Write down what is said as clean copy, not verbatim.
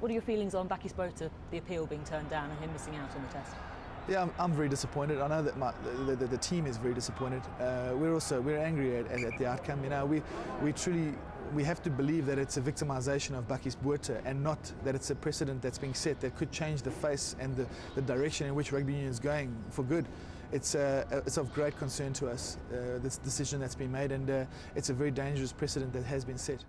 What are your feelings on Bakkies Botha, the appeal being turned down and him missing out on the test? Yeah, I'm very disappointed. I know that the team is very disappointed. We're angry at the outcome. You know, we have to believe that it's a victimization of Bakkies Botha and not that it's a precedent that's being set that could change the face and the direction in which rugby union is going for good. It's of great concern to us, this decision that's been made, and it's a very dangerous precedent that has been set.